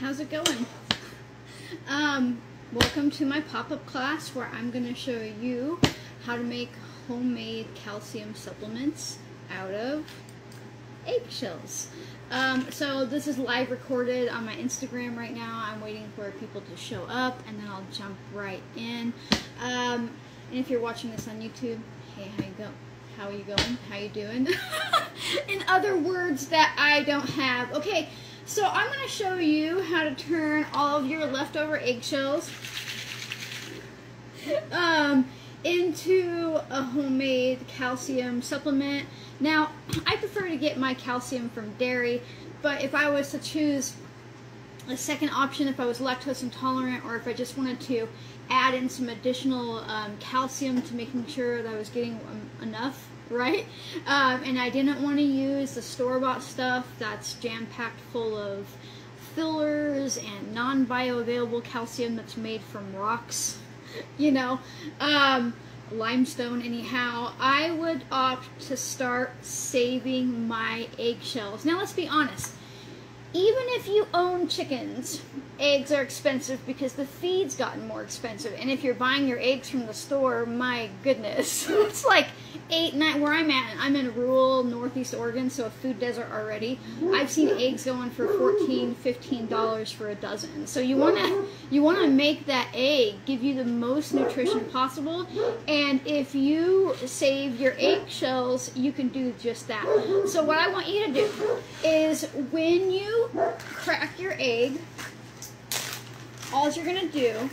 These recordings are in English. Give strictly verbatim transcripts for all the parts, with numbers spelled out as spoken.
How's it going? Um, welcome to my pop-up class where I'm going to show you how to make homemade calcium supplements out of eggshells. Um, so this is live recorded on my Instagram right now. I'm waiting for people to show up and then I'll jump right in. Um, and if you're watching this on YouTube, hey, how you go? How are you going? How you doing? In other words that I don't have. Okay. So I'm going to show you how to turn all of your leftover eggshells um, into a homemade calcium supplement. Now, I prefer to get my calcium from dairy, but if I was to choose a second option, if I was lactose intolerant or if I just wanted to add in some additional um, calcium to making sure that I was getting enough, right? Um, and I didn't want to use the store-bought stuff that's jam-packed full of fillers and non-bioavailable calcium that's made from rocks, you know, um, limestone anyhow. I would opt to start saving my eggshells. Now let's be honest, even if you own chickens, eggs are expensive because the feed's gotten more expensive. And if you're buying your eggs from the store, my goodness, it's like eight, nine, where I'm at, I'm in rural northeast Oregon, so a food desert already. I've seen eggs going for fourteen, fifteen dollars for a dozen. So you wanna, you wanna make that egg give you the most nutrition possible. And if you save your eggshells, you can do just that. So what I want you to do is when you crack your egg, all you're going to do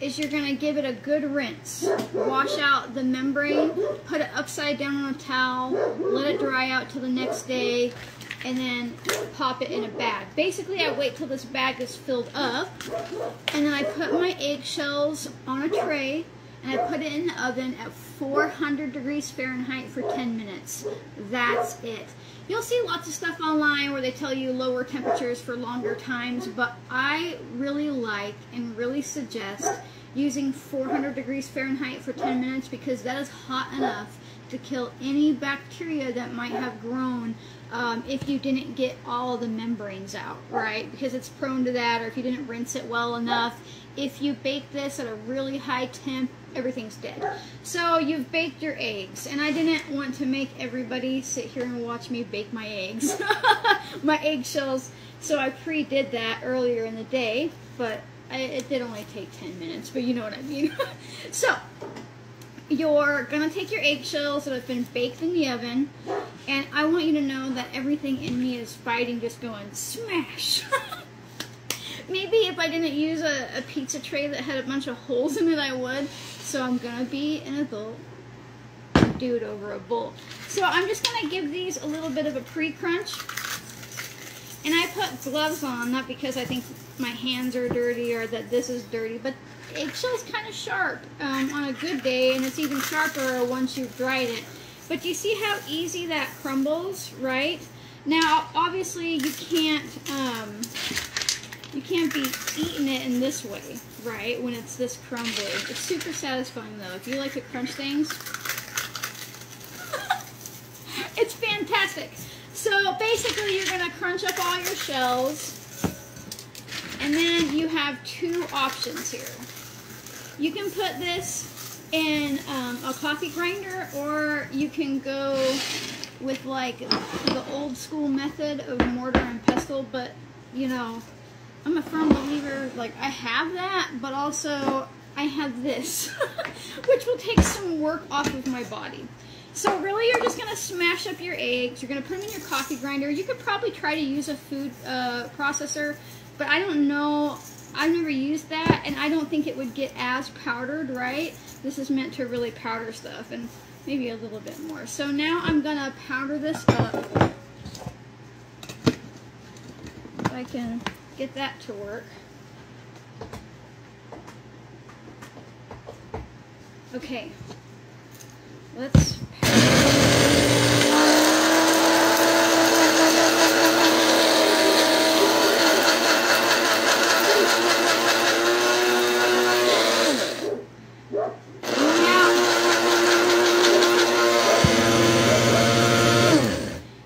is you're going to give it a good rinse. Wash out the membrane, put it upside down on a towel, let it dry out till the next day, and then pop it in a bag. Basically, I wait till this bag is filled up, and then I put my eggshells on a tray, and I put it in the oven at four hundred degrees Fahrenheit for ten minutes. That's it. You'll see lots of stuff online where they tell you lower temperatures for longer times, but I really like and really suggest using four hundred degrees Fahrenheit for ten minutes because that is hot enough to kill any bacteria that might have grown um, if you didn't get all the membranes out, right? Because it's prone to that, or if you didn't rinse it well enough. If you bake this at a really high temp, everything's dead. So you've baked your eggs, and I didn't want to make everybody sit here and watch me bake my eggs, my eggshells, so I pre-did that earlier in the day, but I, it did only take ten minutes, but you know what I mean. So you're gonna take your eggshells that have been baked in the oven, and I want you to know that everything in me is fighting, just going smash. Maybe if I didn't use a, a pizza tray that had a bunch of holes in it, I would. So I'm going to be an adult dude over a bowl. So I'm just going to give these a little bit of a pre-crunch. And I put gloves on, not because I think my hands are dirty or that this is dirty, but eggshell's kind of sharp um, on a good day, and it's even sharper once you've dried it. But do you see how easy that crumbles, right? Now, obviously, you can't... Um, You can't be eating it in this way, right, when it's this crumbly. It's super satisfying, though. If you like to crunch things, it's fantastic. So basically, you're going to crunch up all your shells, and then you have two options here. You can put this in um, a coffee grinder, or you can go with, like, the old-school method of mortar and pestle, but, you know... I'm a firm believer, like, I have that, but also I have this, which will take some work off of my body. So really, you're just going to smash up your eggs. You're going to put them in your coffee grinder. You could probably try to use a food uh, processor, but I don't know. I've never used that, and I don't think it would get as powdered, right? This is meant to really powder stuff, and maybe a little bit more. So now I'm going to powder this up. If I can... get that to work. Okay, let's now,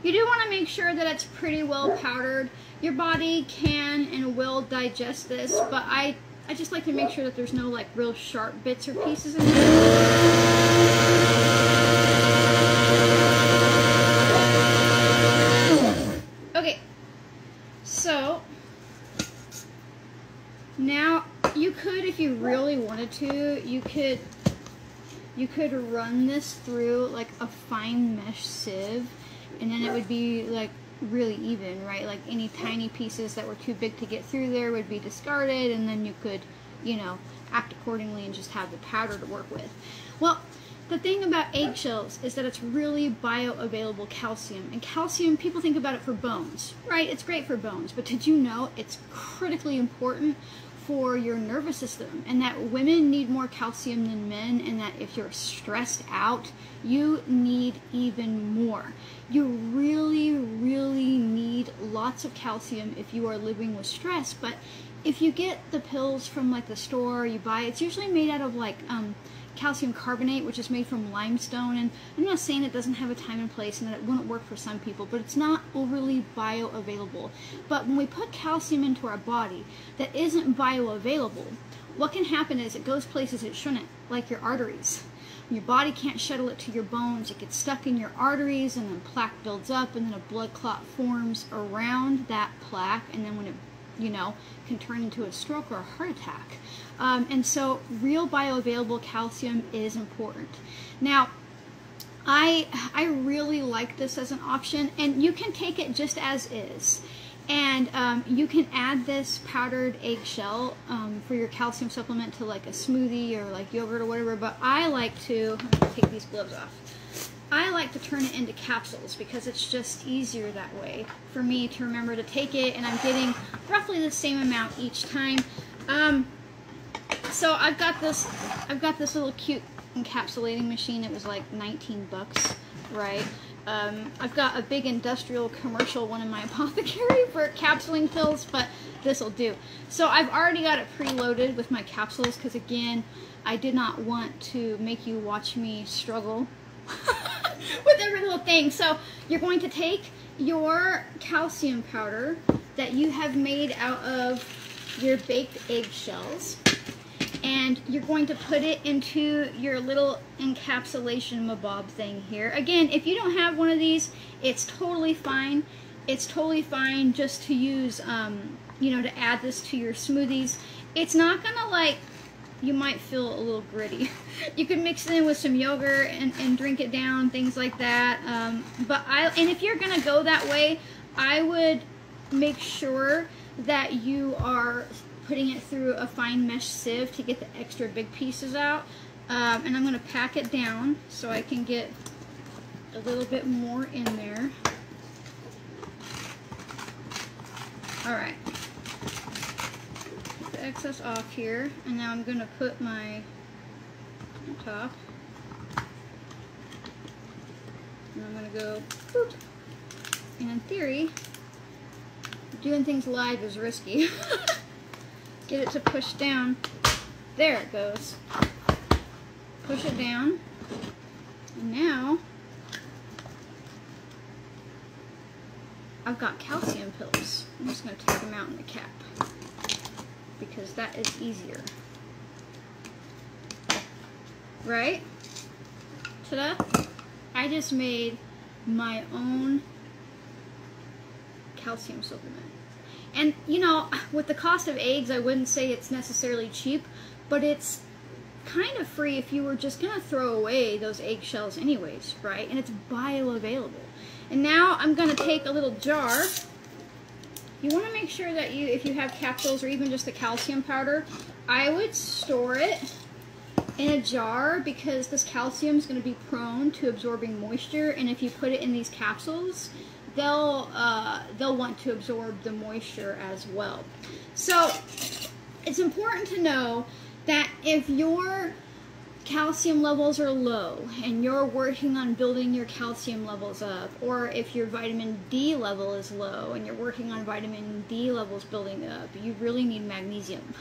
you do want to make sure that it's pretty well powdered. your body can and will digest this, but I, I just like to make sure that there's no like real sharp bits or pieces in there. Okay, so now you could, if you really wanted to, you could you could run this through like a fine mesh sieve, and then it would be like really even, right? Like any tiny pieces that were too big to get through there would be discarded, and then you could, you know, act accordingly and just have the powder to work with. Well, the thing about eggshells is that it's really bioavailable calcium, and calcium, people think about it for bones, right? It's great for bones, but did you know it's critically important for your nervous system, and that women need more calcium than men, and that if you're stressed out, you need even more. You really, really need lots of calcium if you are living with stress. But if you get the pills from like the store, you buy, it's usually made out of like um, calcium carbonate, which is made from limestone, and I'm not saying it doesn't have a time and place and that it wouldn't work for some people, but it's not overly bioavailable. But when we put calcium into our body that isn't bioavailable, what can happen is it goes places it shouldn't, like your arteries. Your body can't shuttle it to your bones. It gets stuck in your arteries, and then plaque builds up, and then a blood clot forms around that plaque, and then when it, you know, can turn into a stroke or a heart attack. Um, and so real bioavailable calcium is important. Now, I, I really like this as an option, and you can take it just as is. And um, you can add this powdered eggshell um, for your calcium supplement to like a smoothie or like yogurt or whatever, but I like to, I'm gonna take these gloves off. I like to turn it into capsules because it's just easier that way for me to remember to take it, and I'm getting roughly the same amount each time. Um, so I've got this, I've got this little cute encapsulating machine. It was like nineteen bucks, right? Um, I've got a big industrial commercial one in my apothecary for capsuling pills, but this will do. So I've already got it preloaded with my capsules because, again, I did not want to make you watch me struggle with every little thing. So you're going to take your calcium powder that you have made out of your baked eggshells, and you're going to put it into your little encapsulation mabob thing here. Again, if you don't have one of these, it's totally fine. It's totally fine just to use, um, you know, to add this to your smoothies. It's not gonna like, you might feel a little gritty. You can mix it in with some yogurt and, and drink it down, things like that. Um, but I, and if you're gonna go that way, I would make sure that you are putting it through a fine mesh sieve to get the extra big pieces out. Um, and I'm gonna pack it down so I can get a little bit more in there. All right. Excess off here, and now I'm gonna put my top, and I'm gonna go boop. And in theory, doing things live is risky. Get it to push down. There it goes. Push it down. And now I've got calcium pills. I'm just gonna take them out in the cap, because that is easier. Right? Ta-da! I just made my own calcium supplement. And, you know, with the cost of eggs, I wouldn't say it's necessarily cheap, but it's kind of free if you were just gonna throw away those eggshells anyways, right? And it's bioavailable. And now I'm gonna take a little jar. You want to make sure that you, if you have capsules or even just the calcium powder, I would store it in a jar because this calcium is going to be prone to absorbing moisture, and if you put it in these capsules, they'll uh, they'll want to absorb the moisture as well. So it's important to know that if your calcium levels are low and you're working on building your calcium levels up, or if your vitamin D level is low and you're working on vitamin D levels building up, you really need magnesium.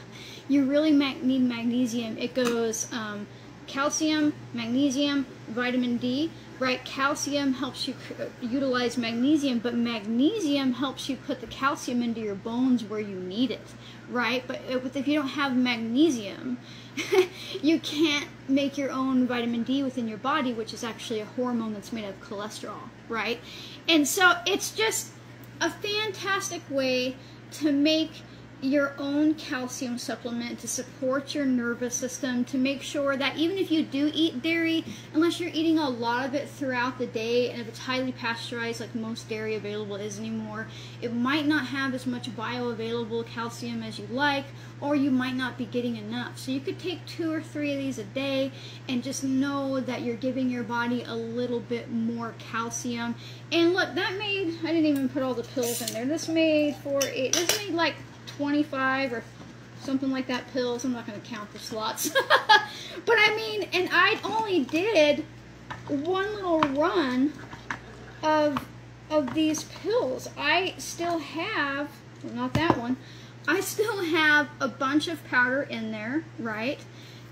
You really mag need magnesium. It goes um, calcium, magnesium, vitamin D, right? Calcium helps you utilize magnesium, but magnesium helps you put the calcium into your bones where you need it, right? But if you don't have magnesium, you can't make your own vitamin D within your body, which is actually a hormone that's made of cholesterol, right? And so it's just a fantastic way to make your own calcium supplement to support your nervous system, to make sure that even if you do eat dairy, unless you're eating a lot of it throughout the day, and if it's highly pasteurized like most dairy available is anymore, it might not have as much bioavailable calcium as you'd like, or you might not be getting enough. So you could take two or three of these a day and just know that you're giving your body a little bit more calcium. And look, that made, I didn't even put all the pills in there, this made four, eight, this made like twenty-five or something like that pills. I'm not going to count the slots. But I mean, and I only did one little run of of these pills. I still have, well, not that one, I still have a bunch of powder in there, right?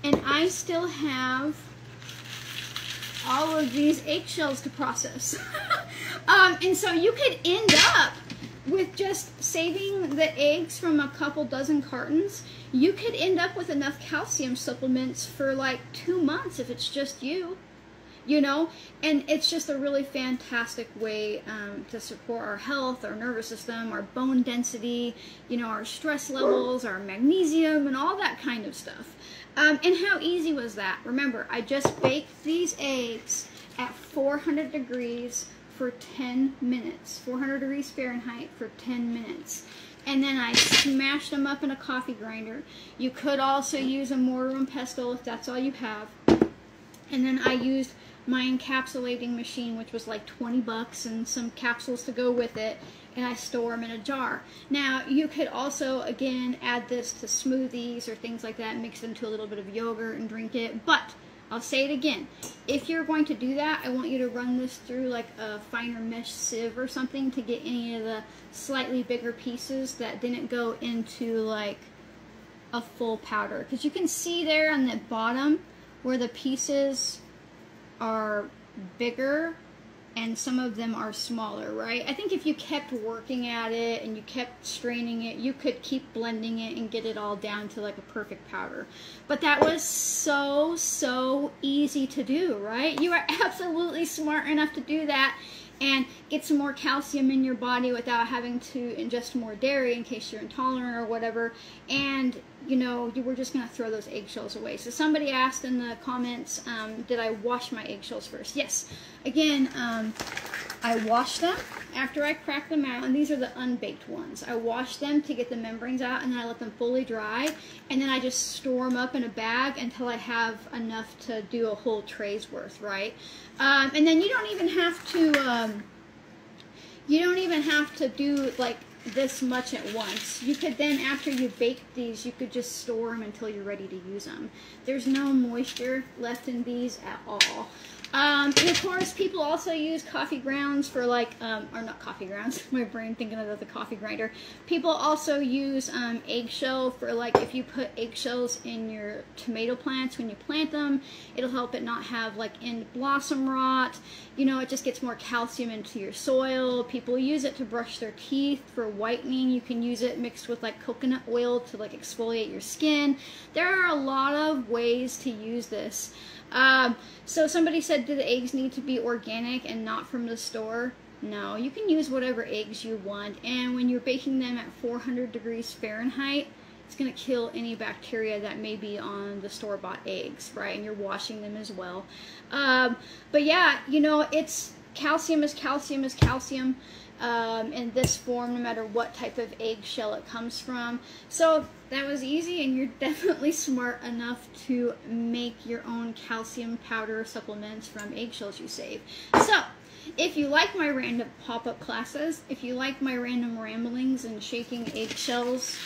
And I still have all of these eggshells to process. um, and so you could end up with just saving the eggs from a couple dozen cartons. You could end up with enough calcium supplements for like two months if it's just you, you know? And it's just a really fantastic way um, to support our health, our nervous system, our bone density, you know, our stress levels, our magnesium, and all that kind of stuff. Um, and how easy was that? Remember, I just baked these eggs at four hundred degrees for ten minutes, four hundred degrees Fahrenheit for ten minutes. And then I smashed them up in a coffee grinder. You could also use a mortar and pestle if that's all you have. And then I used my encapsulating machine, which was like twenty bucks and some capsules to go with it, and I store them in a jar. Now, you could also, again, add this to smoothies or things like that, mix it into a little bit of yogurt and drink it, but I'll say it again. If you're going to do that, I want you to run this through like a finer mesh sieve or something to get any of the slightly bigger pieces that didn't go into like a full powder. Because you can see there on the bottom where the pieces are bigger and some of them are smaller, right? I think if you kept working at it and you kept straining it, you could keep blending it and get it all down to like a perfect powder. But that was so, so easy to do, right? You are absolutely smart enough to do that and get some more calcium in your body without having to ingest more dairy in case you're intolerant or whatever. And you know, you were just going to throw those eggshells away. So somebody asked in the comments, um, did I wash my eggshells first? Yes. Again, um, I washed them after I cracked them out, and these are the unbaked ones. I washed them to get the membranes out, and then I let them fully dry, and then I just store them up in a bag until I have enough to do a whole tray's worth, right? Um, and then you don't even have to, um, you don't even have to do, like, this much at once. You could then, after you bake these, you could just store them until you're ready to use them. There's no moisture left in these at all. Um, and of course, people also use coffee grounds for like, um, or not coffee grounds, my brain thinking of the coffee grinder. People also use um, eggshell for like, if you put eggshells in your tomato plants when you plant them, it'll help it not have like end blossom rot. You know, it just gets more calcium into your soil. People use it to brush their teeth for whitening. You can use it mixed with like coconut oil to like exfoliate your skin. There are a lot of ways to use this. Um, so somebody said, do the eggs need to be organic and not from the store? No, you can use whatever eggs you want. And when you're baking them at four hundred degrees Fahrenheit, it's going to kill any bacteria that may be on the store-bought eggs, right? And you're washing them as well. Um, but yeah, you know, it's calcium is calcium is calcium. Um, in this form, no matter what type of eggshell it comes from. So that was easy, and you're definitely smart enough to make your own calcium powder supplements from eggshells you save. So if you like my random pop-up classes, if you like my random ramblings and shaking eggshells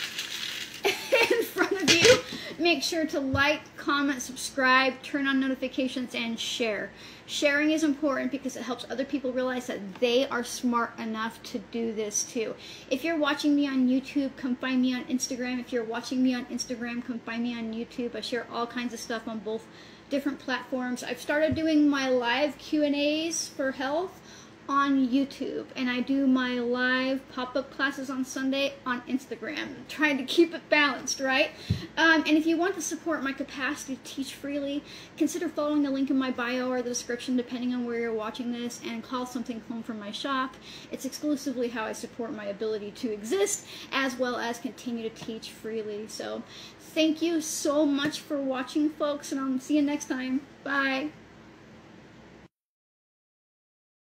in front of you, make sure to like, comment, subscribe, turn on notifications, and share. Sharing is important because it helps other people realize that they are smart enough to do this too. If you're watching me on YouTube, come find me on Instagram. If you're watching me on Instagram, come find me on YouTube. I share all kinds of stuff on both different platforms. I've started doing my live Q and A's for health on YouTube, and I do my live pop-up classes on Sunday on Instagram, trying to keep it balanced, right? Um, and if you want to support my capacity to teach freely, consider following the link in my bio or the description, depending on where you're watching this, and call something home from my shop. It's exclusively how I support my ability to exist, as well as continue to teach freely. So thank you so much for watching, folks, and I'll see you next time. Bye.